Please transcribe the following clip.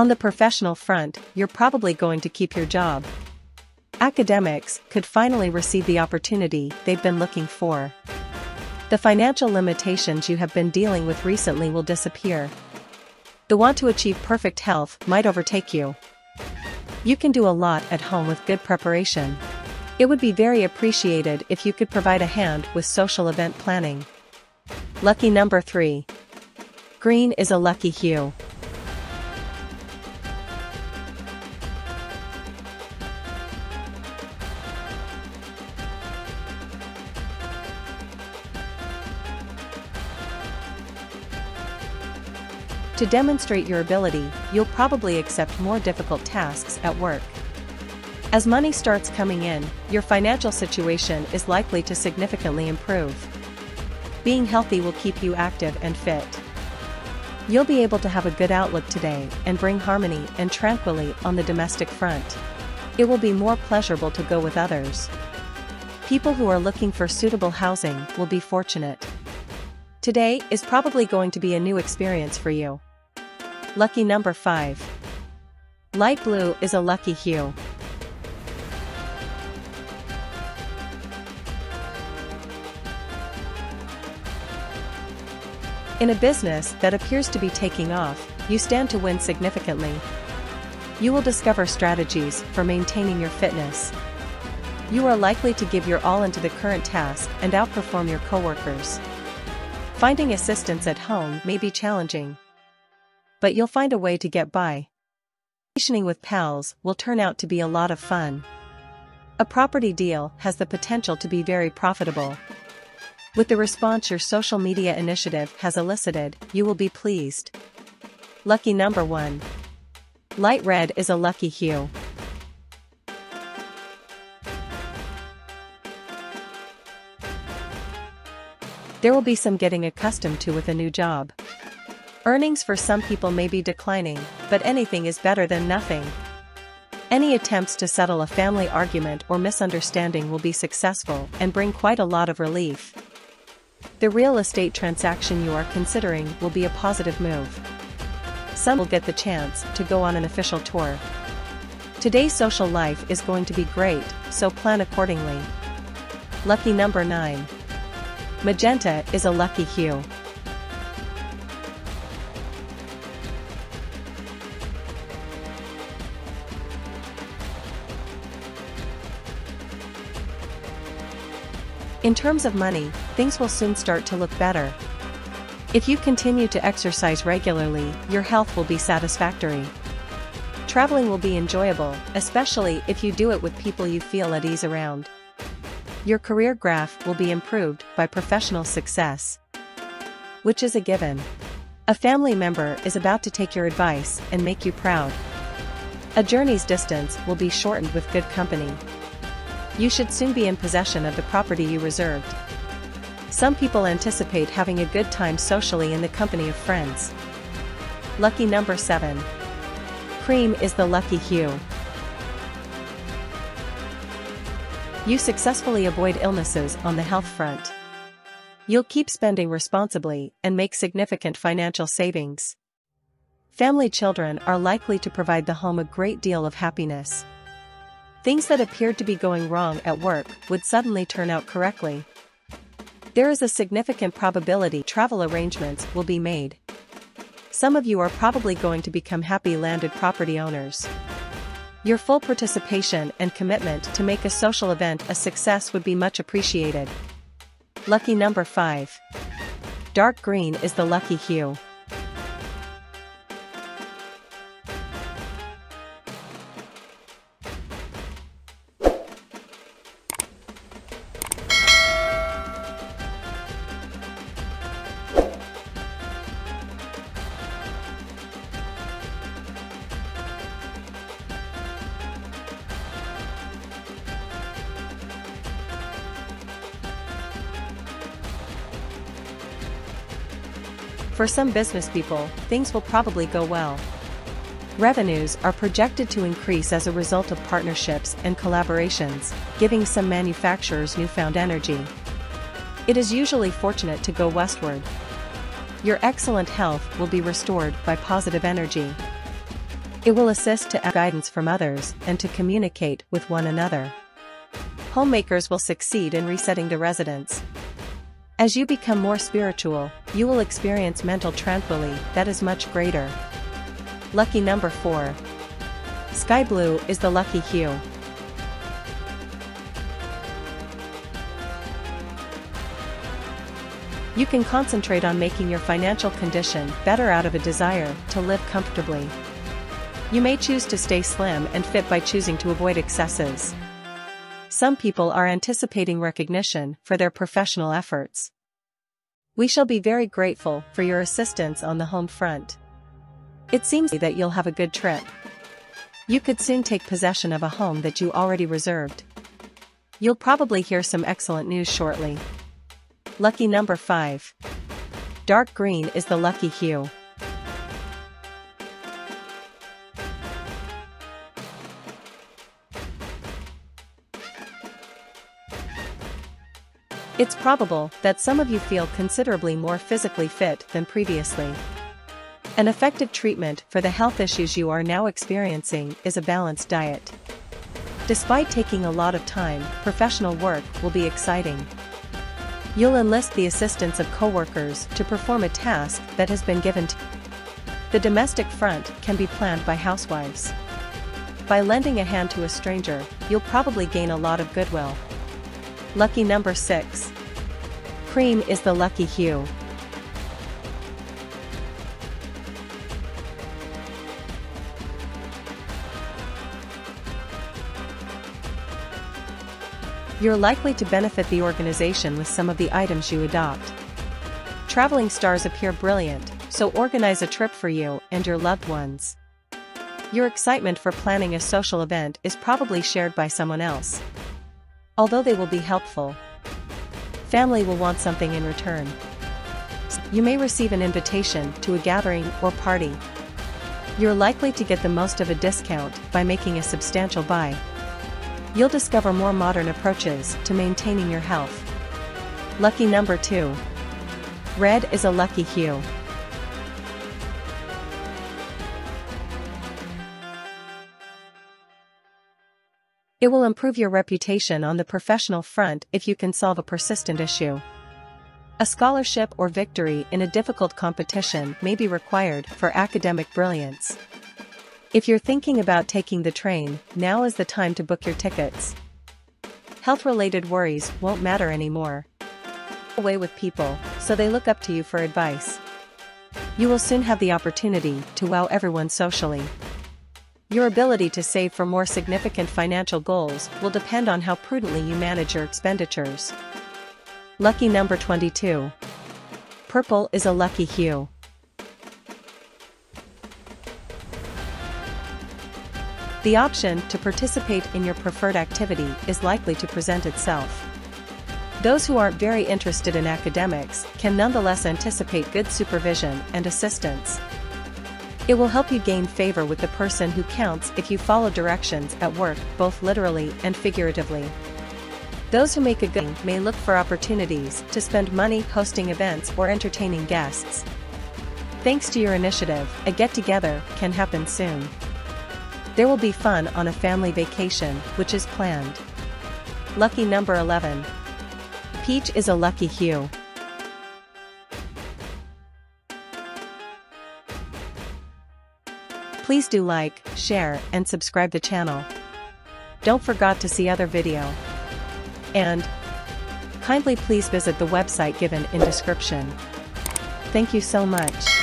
On the professional front, you're probably going to keep your job. Academics could finally receive the opportunity they've been looking for. The financial limitations you have been dealing with recently will disappear. The want to achieve perfect health might overtake you. You can do a lot at home with good preparation. It would be very appreciated if you could provide a hand with social event planning. Lucky number 3. Green is a lucky hue. To demonstrate your ability, you'll probably accept more difficult tasks at work. As money starts coming in, your financial situation is likely to significantly improve. Being healthy will keep you active and fit. You'll be able to have a good outlook today and bring harmony and tranquility on the domestic front. It will be more pleasurable to go with others. People who are looking for suitable housing will be fortunate. Today is probably going to be a new experience for you. Lucky number 5. Light blue is a lucky hue. In a business that appears to be taking off, you stand to win significantly. You will discover strategies for maintaining your fitness. You are likely to give your all into the current task and outperform your coworkers. Finding assistance at home may be challenging, but you'll find a way to get by. Vacationing with pals will turn out to be a lot of fun. A property deal has the potential to be very profitable. With the response your social media initiative has elicited, you will be pleased. Lucky number 1. Light red is a lucky hue. There will be some getting accustomed to with a new job. Earnings for some people may be declining, but anything is better than nothing. Any attempts to settle a family argument or misunderstanding will be successful and bring quite a lot of relief. The real estate transaction you are considering will be a positive move. Some will get the chance to go on an official tour. Today's social life is going to be great, so plan accordingly. Lucky number 9. Magenta is a lucky hue. In terms of money, things will soon start to look better. If you continue to exercise regularly, your health will be satisfactory. Traveling will be enjoyable, especially if you do it with people you feel at ease around. Your career graph will be improved by professional success, which is a given. A family member is about to take your advice and make you proud. A journey's distance will be shortened with good company. You should soon be in possession of the property you reserved. Some people anticipate having a good time socially in the company of friends. Lucky number 7. Cream is the lucky hue. You successfully avoid illnesses on the health front. You'll keep spending responsibly and make significant financial savings. Family children are likely to provide the home a great deal of happiness. Things that appeared to be going wrong at work would suddenly turn out correctly. There is a significant probability travel arrangements will be made. Some of you are probably going to become happy landed property owners. Your full participation and commitment to make a social event a success would be much appreciated. Lucky number 5. Dark green is the lucky hue. For some business people, things will probably go well. Revenues are projected to increase as a result of partnerships and collaborations, giving some manufacturers newfound energy. It is usually fortunate to go westward. Your excellent health will be restored by positive energy. It will assist to ask guidance from others and to communicate with one another. Homemakers will succeed in resetting the residence. As you become more spiritual, you will experience mental tranquility that is much greater. Lucky number 4. Sky blue is the lucky hue. You can concentrate on making your financial condition better out of a desire to live comfortably. You may choose to stay slim and fit by choosing to avoid excesses. Some people are anticipating recognition for their professional efforts. We shall be very grateful for your assistance on the home front. It seems that you'll have a good trip. You could soon take possession of a home that you already reserved. You'll probably hear some excellent news shortly. Lucky number 5. Dark green is the lucky hue. It's probable that some of you feel considerably more physically fit than previously. An effective treatment for the health issues you are now experiencing is a balanced diet. Despite taking a lot of time, professional work will be exciting. You'll enlist the assistance of coworkers to perform a task that has been given to you. The domestic front can be planned by housewives. By lending a hand to a stranger, you'll probably gain a lot of goodwill. Lucky number 6. Cream is the lucky hue. You're likely to benefit the organization with some of the items you adopt. Traveling stars appear brilliant, so organize a trip for you and your loved ones. Your excitement for planning a social event is probably shared by someone else. Although they will be helpful, family will want something in return. You may receive an invitation to a gathering or party. You're likely to get the most of a discount by making a substantial buy. You'll discover more modern approaches to maintaining your health. Lucky number 2. Red is a lucky hue. It will improve your reputation on the professional front if you can solve a persistent issue. A scholarship or victory in a difficult competition may be required for academic brilliance. If you're thinking about taking the train, now is the time to book your tickets. Health-related worries won't matter anymore. Away with people, so they look up to you for advice. You will soon have the opportunity to wow everyone socially. Your ability to save for more significant financial goals will depend on how prudently you manage your expenditures. Lucky number 22. Purple is a lucky hue. The option to participate in your preferred activity is likely to present itself. Those who aren't very interested in academics can nonetheless anticipate good supervision and assistance. It will help you gain favor with the person who counts if you follow directions at work, both literally and figuratively. Those who make a good living may look for opportunities to spend money hosting events or entertaining guests. Thanks to your initiative, a get-together can happen soon. There will be fun on a family vacation, which is planned. Lucky number 11. Peach is a lucky hue. Please do like, share, and subscribe the channel. Don't forget to see other video. And kindly please visit the website given in description. Thank you so much.